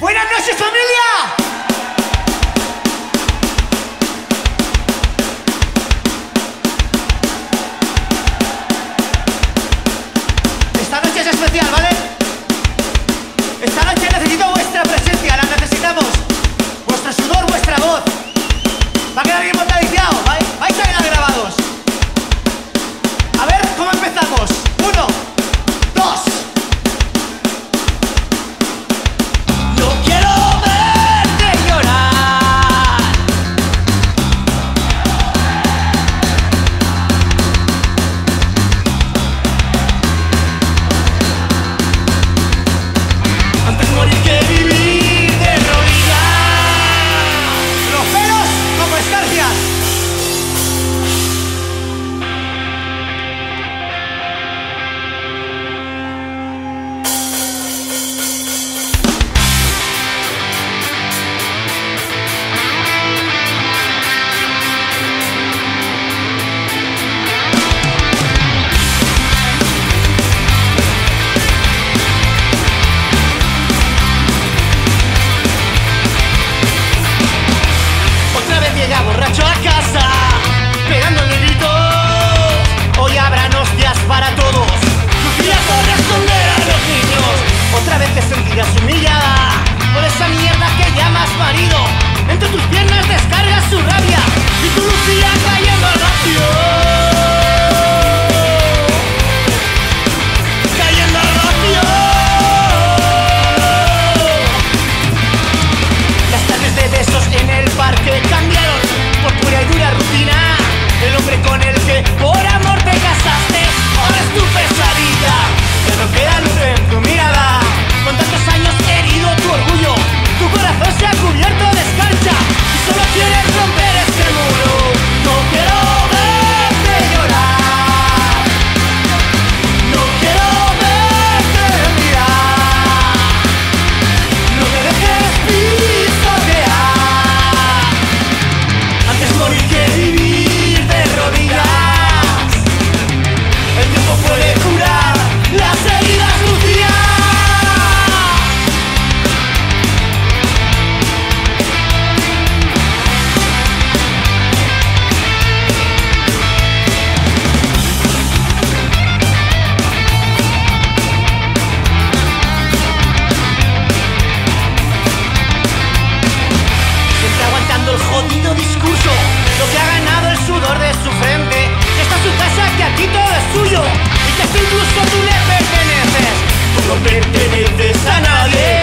¡Buenas noches, familia! Esta noche es especial, ¿vale? Esta noche necesito vuestra presencia, la necesitamos. Vuestro sudor, vuestra voz. Va a quedar bien montadiciado, ¿vale? Vais a quedar grabados. A ver cómo empezamos. 1, 2... Incluso tú le perteneces a nadie.